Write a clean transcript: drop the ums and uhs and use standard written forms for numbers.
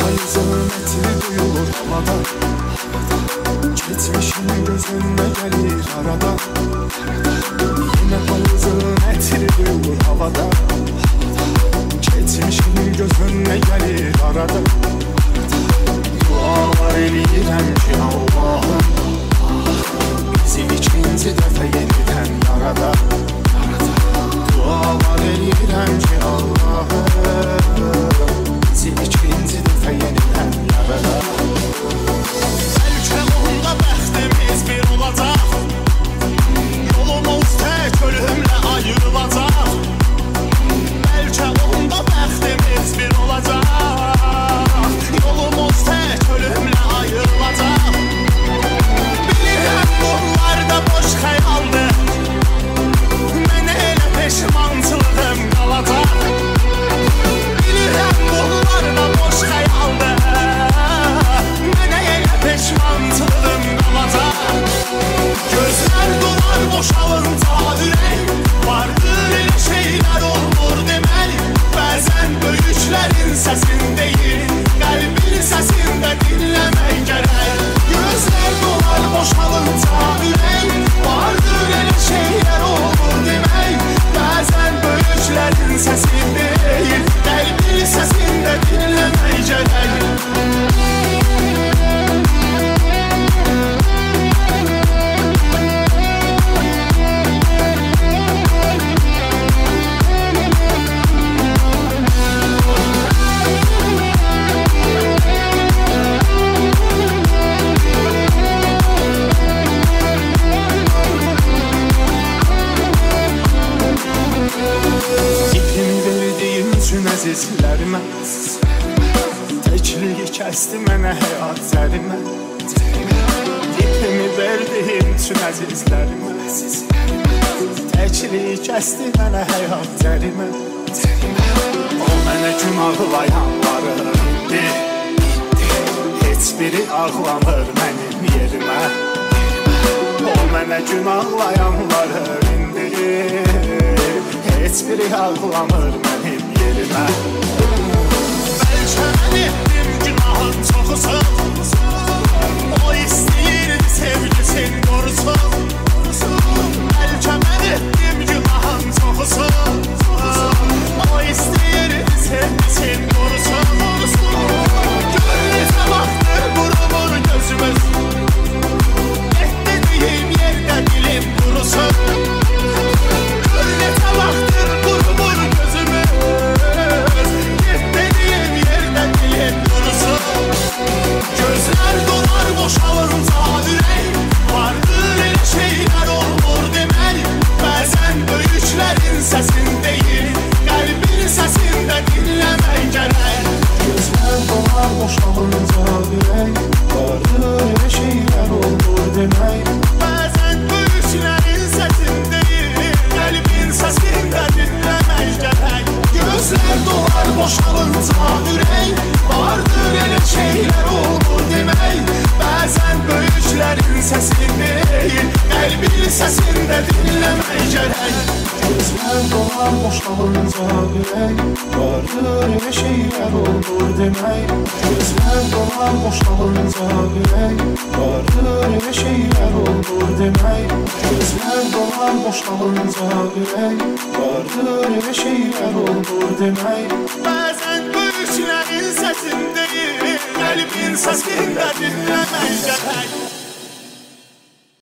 Payızının etini duyulur havada, geçmişinin gözünde gelir arada. Yine payızının etini duyulur havada, geçmişinin gözünde gelir arada. Dualar eliyirem ki Allah'ım, bizi ikinci defa yeniden yarada. Dualar eliyirem ki Allah'ım, bizi ikinci defa yeniden yarada. Ülke uğrunda bəxtimiz bir olacaq, yolumuz tək ölümlə ayrılacaq. Ülke uğrunda bəxtimiz bir olacaq, yolumuz tək ölümlə ayrılacaq. Bilirəm bunlarda boş xəyaldır, mənə elə peşmançılığım qalacaq. Bilirəm bunlarda boş xəyaldır, mənə elə peşmançılığım qalacaq. Gözlər dolar boşalınca ürək, vardır elə şeylər olmur demək. Bəzən böyüklərin səsin deyil, qəlbin səsində dinləmək gərək. Gözlər dolar boşalınca ürək, vardır elə şeylər olmur demək. Bəzən böyüklərin səsin deyil, qəlbin səsində dinləmək gərək. Əzizlərimə, təkliyi kəsti mənə həyat zərimə. İpimi verdiyim üçün əzizlərimə, təkliyi kəsti mənə həyat zərimə. O mənə gün ağlayanları itti, heç biri ağlamır mənim yerimə. O mənə gün ağlayanları indi, heç biri ağlamır mənim yerimə. Bəlkə mən etdim günahın çoxusu, o istəyirdi sevgisin qorusu. Bəlkə mən etdim günahın çoxusu, o istəyirdi sevgisin qorusu. Görünüzə baxdır vurumur gözümüz, et dediyim yerdə dilim qurusu. Görünüzə baxdır vurumur gözümüz, gözlər dolar boşalınca ürək, vardır elə şeylər olmur demək. Bəzən böyüklərin səsin deyil, qəlbin səsində dinləmək gərək. Gözlər dolar boşalınca ürək, vardır elə şeylər olmur demək. Bəzən böyüklərin səsin deyil, qəlbin səsində dinləmək gərək. Gözlər dolar boşalınca ürək, vardır elə şeylər olur demək. Bəzən böyüklərin səsi deyil, qəlbin səsində dinləmək gərək. Gözlər dolar boşalınca ürək, vardır elə şeylər olur demək. Gözlər dolar boşalınca ürək, vardır elə şeylər olur demək. Gözlər dolar boşalınca ürək, vardır elə şeylər olur demək. Bəzən böyüklərin səsində, qəlbin səsində dinləmək gərək.